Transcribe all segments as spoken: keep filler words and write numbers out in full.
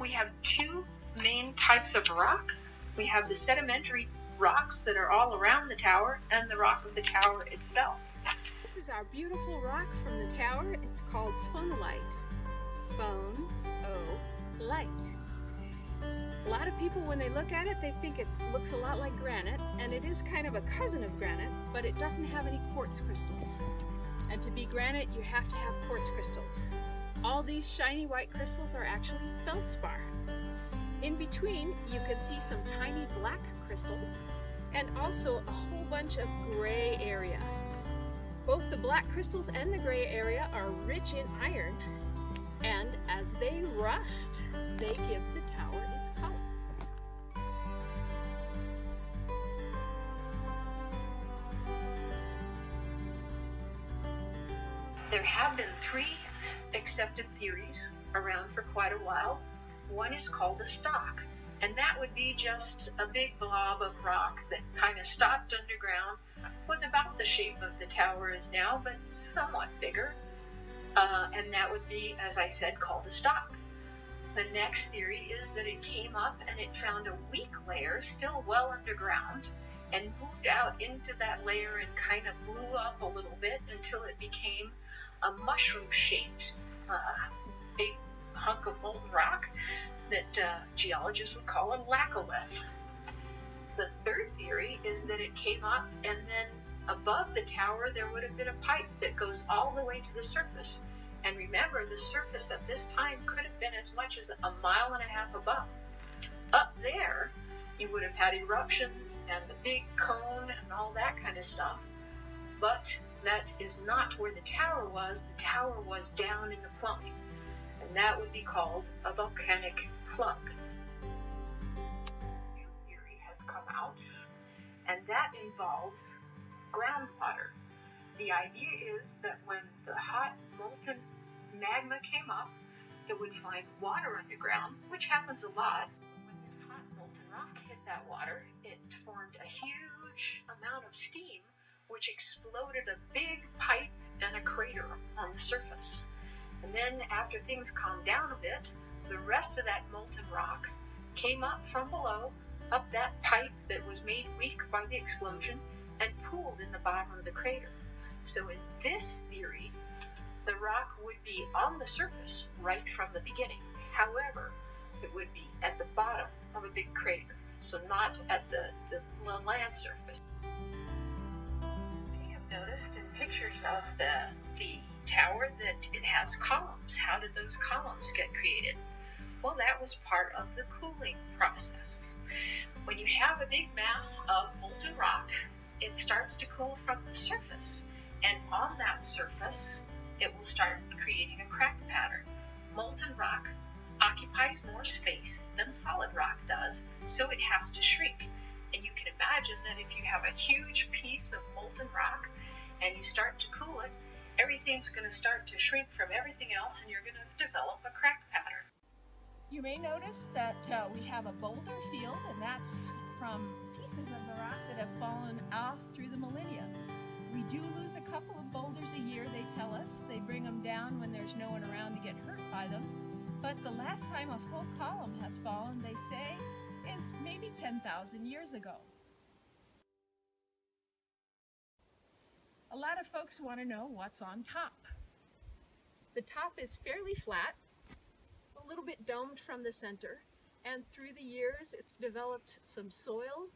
we have two main types of rock. We have the sedimentary rocks that are all around the tower and the rock of the tower itself. This is our beautiful rock from the tower. It's called phonolite. Phone, O, light. A lot of people, when they look at it, they think it looks a lot like granite, and it is kind of a cousin of granite, but it doesn't have any quartz crystals. And to be granite, you have to have quartz crystals. All these shiny white crystals are actually feldspar. In between, you can see some tiny black crystals and also a whole bunch of gray area. Both the black crystals and the gray area are rich in iron, and as they rust, they give the tower its color. There have been three accepted theories around for quite a while. One is called a stock, and that would be just a big blob of rock that kind of stopped underground, was about the shape of the tower is now, but somewhat bigger, uh, and that would be, as I said, called a stock. The next theory is that it came up and it found a weak layer still well underground and moved out into that layer and kind of blew up a little bit until it became a mushroom-shaped uh, big hunk of old rock that uh, geologists would call a laccolith. The third theory is that it came up and then above the tower there would have been a pipe that goes all the way to the surface. And remember, the surface at this time could have been as much as a mile and a half above. Up there, you would have had eruptions and the big cone and all that kind of stuff. But that is not where the tower was. The tower was down in the plumbing. And that would be called a volcanic plug. A new theory has come out, and that involves groundwater. The idea is that when the hot molten magma came up, it would find water underground, which happens a lot. When this hot molten rock hit that water, it formed a huge amount of steam, which exploded a big pipe and a crater on the surface. And then after things calmed down a bit, the rest of that molten rock came up from below, up that pipe that was made weak by the explosion, and pooled in the bottom of the crater. So in this theory, the rock would be on the surface right from the beginning. However, it would be at the bottom of a big crater, so not at the, the land surface. You have noticed in pictures of the, the tower that it has columns. How did those columns get created? Well, that was part of the cooling process. When you have a big mass of molten rock, it starts to cool from the surface, and on that surface, it will start creating a crack pattern. Molten rock occupies more space than solid rock does, so it has to shrink. And you can imagine that if you have a huge piece of molten rock and you start to cool it, everything's going to start to shrink from everything else, and you're going to develop a crack pattern. You may notice that uh, we have a boulder field, and that's from pieces of the rock that have fallen off through the millennia. We do lose a couple of boulders a year, they tell us. They bring them down when there's no one around to get hurt by them. But the last time a full column has fallen, they say, is maybe ten thousand years ago. A lot of folks want to know what's on top. The top is fairly flat, a little bit domed from the center, and through the years it's developed some soil,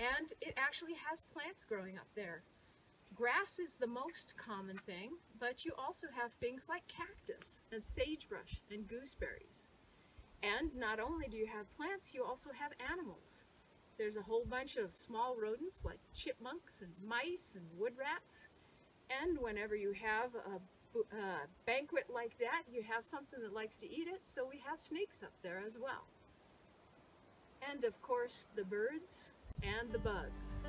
and it actually has plants growing up there. Grass is the most common thing, but you also have things like cactus and sagebrush and gooseberries. And not only do you have plants, you also have animals. There's a whole bunch of small rodents like chipmunks and mice and wood rats. And whenever you have a, a banquet like that, you have something that likes to eat it, so we have snakes up there as well. And of course, the birds and the bugs.